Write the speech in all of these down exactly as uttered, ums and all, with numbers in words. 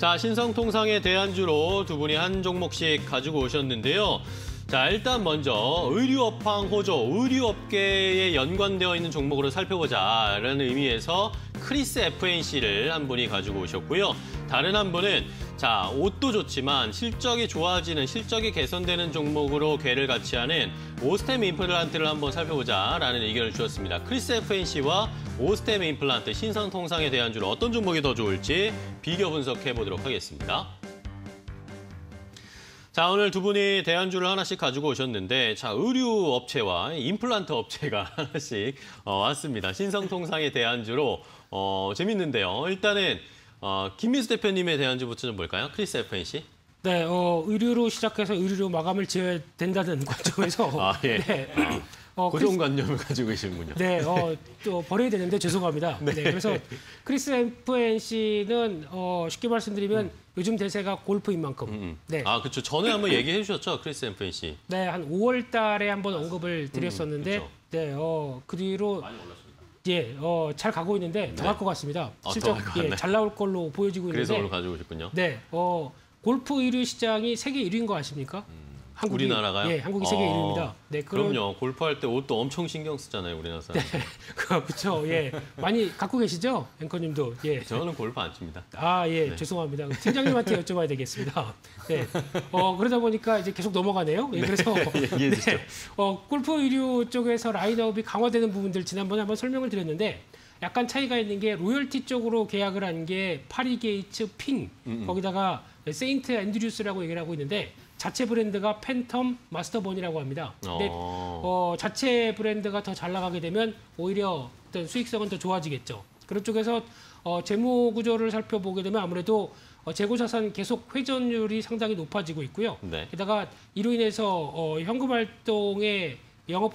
자, 신성통상의 대안주로 두 분이 한 종목씩 가지고 오셨는데요. 자, 일단 먼저 의류업황 호조, 의류업계에 연관되어 있는 종목으로 살펴보자라는 의미에서 크리스 에프엔씨를 한 분이 가지고 오셨고요. 다른 한 분은 자, 옷도 좋지만 실적이 좋아지는, 실적이 개선되는 종목으로 궤를 같이 하는 오스템 임플란트를 한번 살펴보자라는 의견을 주셨습니다. 크리스 에프엔씨와 오스템 임플란트, 신성통상에 대한 주로 어떤 종목이 더 좋을지 비교 분석해보도록 하겠습니다. 자, 오늘 두 분이 대안주를 하나씩 가지고 오셨는데, 자, 의류 업체와 임플란트 업체가 하나씩 어, 왔습니다. 신성통상의 대안주로 어, 재밌는데요. 일단은 어, 김민수 대표님의 대안주부터 좀 볼까요? 크리스 에프엔씨. 네, 어, 의류로 시작해서 의류로 마감을 지어야 된다는 관점에서 아, 예. 네. 어, 고정관념을 크리스... 가지고 계시는군요. 네, 어, 또 버려야 되는데 죄송합니다. 네. 네, 그래서 크리스 에프엔씨는 어, 쉽게 말씀드리면 음. 요즘 대세가 골프인 만큼. 음. 네. 아, 그렇죠. 전에 한번 얘기해 주셨죠, 크리스 에프엔씨. 네, 한 오월 달에 한번 언급을 드렸었는데, 음, 네, 어, 그 뒤로 많이 올랐습니다. 예, 어, 잘 가고 있는데 더 갈 것 네. 같습니다. 아, 실적 예, 잘 나올 걸로 보여지고 있는데. 그래서 오늘 가지고 오셨군요. 네, 어, 골프 의류 시장이 세계 일 위인 거 아십니까? 음, 한국이, 우리나라가요? 예, 한국이 어, 세계 일 위입니다. 네, 그럼... 그럼요. 골프할 때 옷도 엄청 신경 쓰잖아요, 우리나라 사람. 네, 그렇죠. 예, 많이 갖고 계시죠, 앵커님도. 예. 저는 골프 안 칩니다. 아, 예, 네. 죄송합니다. 팀장님한테 여쭤봐야 되겠습니다. 네, 어, 그러다 보니까 이제 계속 넘어가네요. 예, 그래서 네, 네, 어, 골프 의류 쪽에서 라인업이 강화되는 부분들 지난번에 한번 설명을 드렸는데. 약간 차이가 있는 게 로열티 쪽으로 계약을 한 게 파리 게이츠 핑 음음. 거기다가 세인트 앤드류스라고 얘기를 하고 있는데 자체 브랜드가 팬텀 마스터본이라고 합니다. 근데 어, 자체 브랜드가 더 잘 나가게 되면 오히려 어떤 수익성은 더 좋아지겠죠. 그런 쪽에서 어, 재무 구조를 살펴보게 되면 아무래도 어, 재고 자산 계속 회전율이 상당히 높아지고 있고요. 네. 게다가 이로 인해서 어, 현금 활동에 영업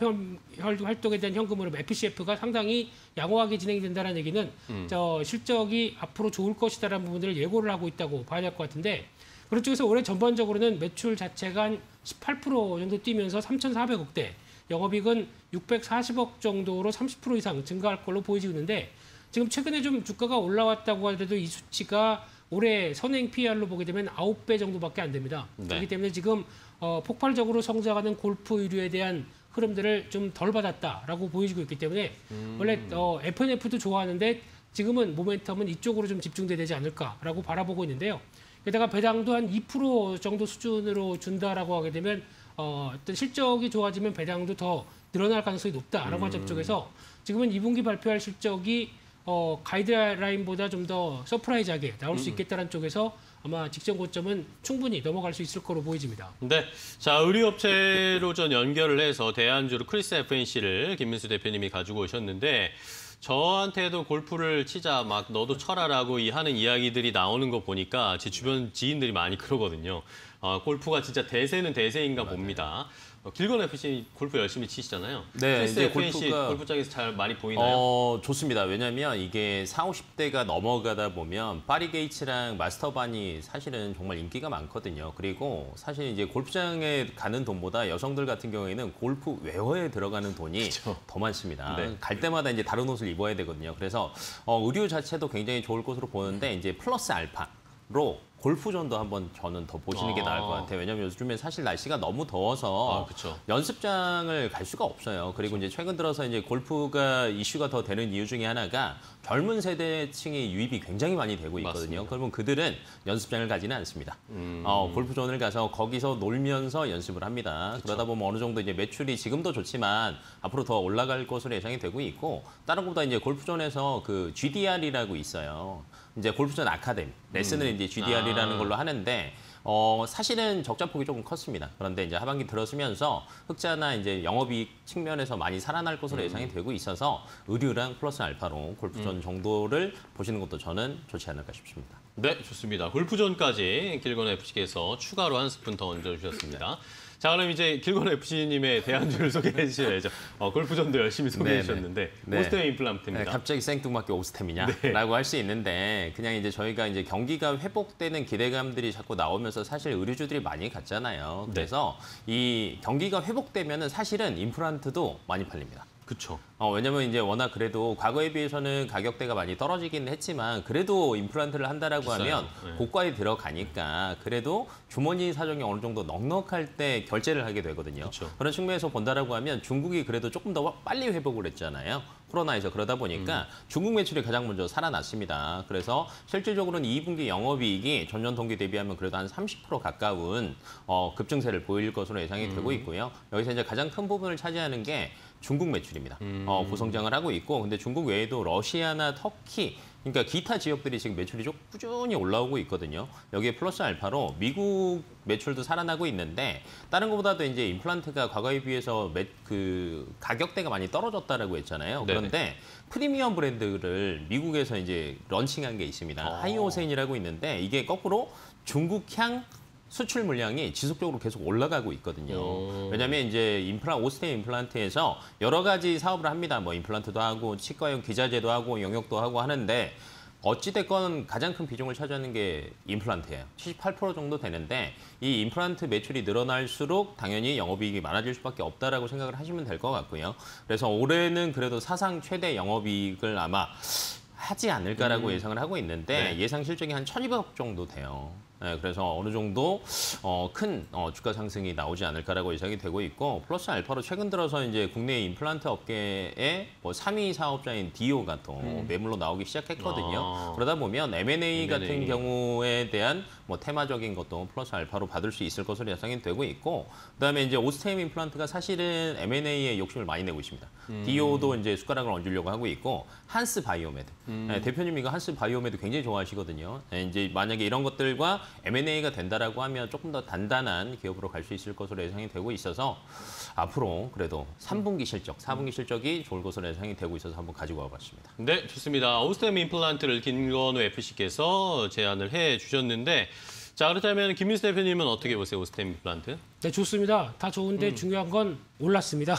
활동에 대한 현금으로 에프씨에프가 상당히 양호하게 진행이 된다는 얘기는 음. 저 실적이 앞으로 좋을 것이다라는 부분들을 예고를 하고 있다고 봐야 될 것 같은데 그런 쪽에서 올해 전반적으로는 매출 자체가 한 십팔 퍼센트 정도 뛰면서 삼천사백억 대, 영업이익은 육백사십억 정도로 삼십 퍼센트 이상 증가할 걸로 보이고 있는데 지금 최근에 좀 주가가 올라왔다고 하더라도 이 수치가 올해 선행 피알로 보게 되면 아홉 배 정도밖에 안 됩니다. 네. 그렇기 때문에 지금 어, 폭발적으로 성장하는 골프 의류에 대한 흐름들을 좀 덜 받았다라고 보여지고 있기 때문에 음. 원래 어, 에프엔에프도 좋아하는데 지금은 모멘텀은 이쪽으로 좀 집중돼야 되지 않을까라고 바라보고 있는데요. 게다가 배당도 한 이 퍼센트 정도 수준으로 준다라고 하게 되면 어, 어떤 실적이 좋아지면 배당도 더 늘어날 가능성이 높다라고 음. 하는 쪽에서 지금은 이 분기 발표할 실적이 어, 가이드라인보다 좀 더 서프라이즈하게 나올 수 있겠다는 쪽에서 아마 직전 고점은 충분히 넘어갈 수 있을 거로 보여집니다. 네, 자 의류업체로 전 연결을 해서 대안주로 크리스 에프엔씨를 김민수 대표님이 가지고 오셨는데 저한테도 골프를 치자 막 너도 쳐라라고 하는 이야기들이 나오는 거 보니까 제 주변 지인들이 많이 그러거든요. 어, 골프가 진짜 대세는 대세인가 맞아요. 봅니다. 길건 에프씨 골프 열심히 치시잖아요. 네, 이제 에프씨 골프가... 골프장에서 잘 많이 보이나요? 어, 좋습니다. 왜냐하면 이게 사십, 오십 대가 넘어가다 보면 파리 게이츠랑 마스터반이 사실은 정말 인기가 많거든요. 그리고 사실 이제 골프장에 가는 돈보다 여성들 같은 경우에는 골프 외화에 들어가는 돈이 그렇죠. 더 많습니다. 네. 갈 때마다 이제 다른 옷을 입어야 되거든요. 그래서 어, 의류 자체도 굉장히 좋을 것으로 보는데 이제 플러스 알파로. 골프존도 한번 저는 더 보시는 게 나을 것 같아요. 왜냐하면 요즘에 사실 날씨가 너무 더워서 아, 연습장을 갈 수가 없어요. 그리고 그쵸. 이제 최근 들어서 이제 골프가 이슈가 더 되는 이유 중에 하나가 젊은 세대층의 유입이 굉장히 많이 되고 있거든요. 맞습니다. 그러면 그들은 연습장을 가지는 않습니다. 음... 어, 골프존을 가서 거기서 놀면서 연습을 합니다. 그쵸. 그러다 보면 어느 정도 이제 매출이 지금도 좋지만 앞으로 더 올라갈 것으로 예상이 되고 있고 다른 것보다 이제 골프존에서 그 지디알이라고 있어요. 이제 골프존 아카데미 레슨을 음. 이제 지디알이라는 아. 걸로 하는데 어, 사실은 적자폭이 조금 컸습니다. 그런데 이제 하반기 들어서면서 흑자나 이제 영업이익 측면에서 많이 살아날 것으로 음. 예상이 되고 있어서 의류랑 플러스 알파로 골프존 음. 정도를 보시는 것도 저는 좋지 않을까 싶습니다. 네, 좋습니다. 골프존까지 길건 에프씨께서 추가로 한 스푼 더 얹어주셨습니다. 자, 그럼 이제 길건 에프씨님의 대안주를 소개해 주셔야죠. 어, 골프존도 열심히 소개해 주셨는데 네네. 오스템 임플란트입니다. 네, 갑자기 생뚱맞게 오스템이냐라고 네. 할 수 있는데 그냥 이제 저희가 이제 경기가 회복되는 기대감들이 자꾸 나오면서 사실 의류주들이 많이 갔잖아요. 그래서 네. 이 경기가 회복되면은 사실은 임플란트도 많이 팔립니다. 그렇죠. 어, 왜냐면 이제 워낙 그래도 과거에 비해서는 가격대가 많이 떨어지긴 했지만 그래도 임플란트를 한다라고 비싸요. 하면 네. 고가에 들어가니까 그래도 주머니 사정이 어느 정도 넉넉할 때 결제를 하게 되거든요. 그쵸. 그런 측면에서 본다라고 하면 중국이 그래도 조금 더 빨리 회복을 했잖아요. 코로나에서. 그러다 보니까 음. 중국 매출이 가장 먼저 살아났습니다. 그래서 실질적으로는 이 분기 영업이익이 전년 동기 대비하면 그래도 한 삼십 퍼센트 가까운 어, 급증세를 보일 것으로 예상이 음. 되고 있고요. 여기서 이제 가장 큰 부분을 차지하는 게 중국 매출입니다. 음. 어, 고성장을 하고 있고, 근데 중국 외에도 러시아나 터키, 그러니까 기타 지역들이 지금 매출이 좀 꾸준히 올라오고 있거든요. 여기에 플러스 알파로 미국 매출도 살아나고 있는데 다른 것보다도 이제 임플란트가 과거에 비해서 매, 그 가격대가 많이 떨어졌다라고 했잖아요. 네네. 그런데 프리미엄 브랜드를 미국에서 이제 런칭한 게 있습니다. 하이오센이라고 있는데 이게 거꾸로 중국향 수출 물량이 지속적으로 계속 올라가고 있거든요. 오. 왜냐하면 이제 임플라, 오스템 임플란트에서 여러 가지 사업을 합니다. 뭐 임플란트도 하고 치과용 기자재도 하고 영역도 하고 하는데 어찌됐건 가장 큰 비중을 차지하는 게 임플란트예요. 칠십팔 퍼센트 정도 되는데 이 임플란트 매출이 늘어날수록 당연히 영업이익이 많아질 수밖에 없다라고 생각을 하시면 될 것 같고요. 그래서 올해는 그래도 사상 최대 영업이익을 아마 하지 않을까라고 음. 예상을 하고 있는데 네. 예상 실적이 한 천이백억 정도 돼요. 네, 그래서 어느 정도 어, 큰 어, 주가 상승이 나오지 않을까라고 예상이 되고 있고, 플러스 알파로 최근 들어서 이제 국내 임플란트 업계의 뭐 삼 위 사업자인 디오가 또 음. 매물로 나오기 시작했거든요. 아. 그러다 보면 엠 앤 에이 같은 경우에 대한 뭐 테마적인 것도 플러스 알파로 받을 수 있을 것으로 예상이 되고 있고, 그다음에 이제 오스템 임플란트가 사실은 엠 앤 에이에 욕심을 많이 내고 있습니다. 음. 디오도 이제 숟가락을 얹으려고 하고 있고, 한스 바이오메드 음. 네, 대표님 이거 한스 바이오메드 굉장히 좋아하시거든요. 네, 이제 만약에 이런 것들과 엠 앤 에이가 된다라고 하면 조금 더 단단한 기업으로 갈 수 있을 것으로 예상이 되고 있어서 앞으로 그래도 삼 분기 실적, 사 분기 실적이 좋을 것으로 예상이 되고 있어서 한번 가지고 와봤습니다. 네, 좋습니다. 오스템 임플란트를 김건우 에프씨께서 제안을 해주셨는데, 자, 그렇다면 김민수 대표님은 어떻게 보세요, 오스템 임플란트? 네, 좋습니다. 다 좋은데 음. 중요한 건 올랐습니다.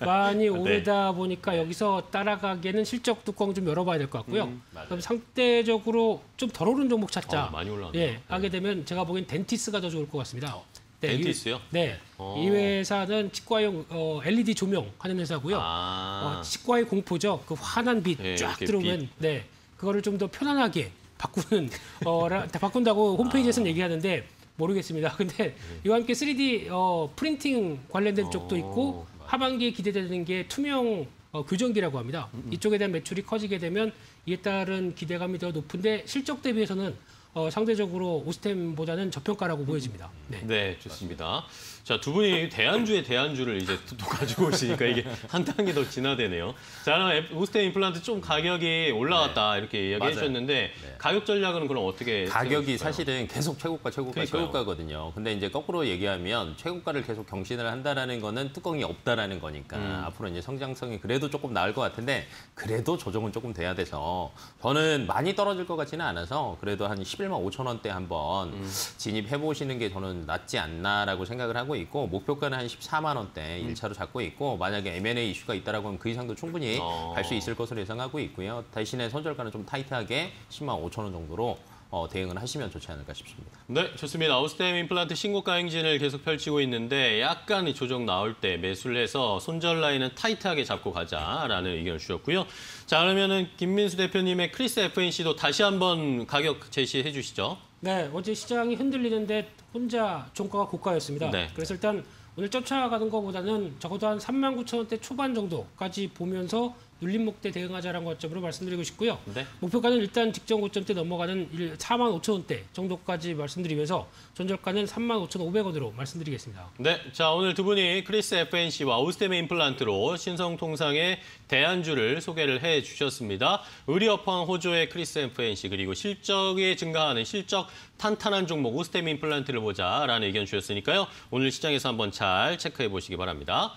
예, 많이 오르다 네. 보니까 여기서 따라가기에는 실적 뚜껑 좀 열어봐야 될 것 같고요. 음, 그럼 상대적으로 좀 덜 오른 종목 찾자. 어, 많이 올랐네요. 예, 하게 되면 제가 보기엔 덴티스가 더 좋을 것 같습니다. 어, 네, 덴티스요? 이, 네. 어. 이 회사는 치과용 어, 엘이디 조명 하는 회사고요. 아. 어, 치과의 공포죠. 그 환한 빛 쫙 네, 들어오면 빛. 네, 그거를 좀 더 편안하게 바꾸는 어, 다 바꾼다고 홈페이지에서는 아. 얘기하는데 모르겠습니다. 근데 이와 함께 쓰리디 어, 프린팅 관련된 어. 쪽도 있고 하반기에 기대되는 게 투명 어, 교정기라고 합니다. 음, 음. 이쪽에 대한 매출이 커지게 되면 이에 따른 기대감이 더 높은데 실적 대비해서는 어, 상대적으로 오스템보다는 저평가라고 음. 보여집니다. 네, 네 좋습니다. 자, 두 분이 대안주에 대안주를 이제 또 가지고 오시니까 이게 한 단계 더 진화되네요. 자, 오스템 임플란트 좀 가격이 올라갔다 네. 이렇게 이야기 해주셨는데 네. 가격 전략은 그럼 어떻게? 가격이 사실은 계속 최고가, 최고가, 그러니까요. 최고가거든요. 근데 이제 거꾸로 얘기하면 최고가를 계속 경신을 한다라는 거는 뚜껑이 없다라는 거니까 음. 앞으로 이제 성장성이 그래도 조금 나을 것 같은데 그래도 조정은 조금 돼야 돼서 저는 많이 떨어질 것 같지는 않아서 그래도 한 십일만 오천 원대 한번 음. 진입해보시는 게 저는 낫지 않나라고 생각을 하고 있고, 목표가는 한 십사만 원대 음. 일 차로 잡고 있고, 만약에 엠 앤 에이 이슈가 있다라고 하면 그 이상도 충분히 어. 갈 수 있을 것으로 예상하고 있고요. 대신에 선절가는 좀 타이트하게 십만 오천 원 정도로 어, 대응을 하시면 좋지 않을까 싶습니다. 네, 좋습니다. 오스템 임플란트 신고가 행진을 계속 펼치고 있는데 약간 조정 나올 때 매수를 해서 손절 라인은 타이트하게 잡고 가자라는 의견을 주셨고요. 자, 그러면은 김민수 대표님의 크리스 에프엔씨도 다시 한번 가격 제시해 주시죠. 네, 어제 시장이 흔들리는데 혼자 종가가 고가였습니다. 네. 그래서 일단 오늘 쫓아가는 것보다는 적어도 한 삼만 구천 원대 초반 정도까지 보면서 눌림목대 대응하자라는 관점으로 말씀드리고 싶고요. 네. 목표가는 일단 직전 고점대 넘어가는 사만 오천 원대 정도까지 말씀드리면서 전저가는 삼만 오천 오백 원으로 말씀드리겠습니다. 네, 자, 오늘 두 분이 크리스 에프엔씨와 오스템 임플란트로 신성통상의 대안주를 소개를 해주셨습니다. 의료업황 호조의 크리스 에프엔씨, 그리고 실적이 증가하는 실적 탄탄한 종목 오스템 임플란트를 보자라는 의견 주셨으니까요. 오늘 시장에서 한번 잘 체크해 보시기 바랍니다.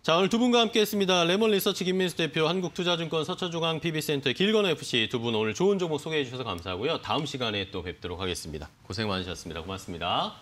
자, 오늘 두 분과 함께했습니다. 레몬 리서치 김민수 대표, 한국투자증권 서초중앙 피비센터 길건우 에프씨 두 분 오늘 좋은 정보 소개해 주셔서 감사하고요. 다음 시간에 또 뵙도록 하겠습니다. 고생 많으셨습니다. 고맙습니다.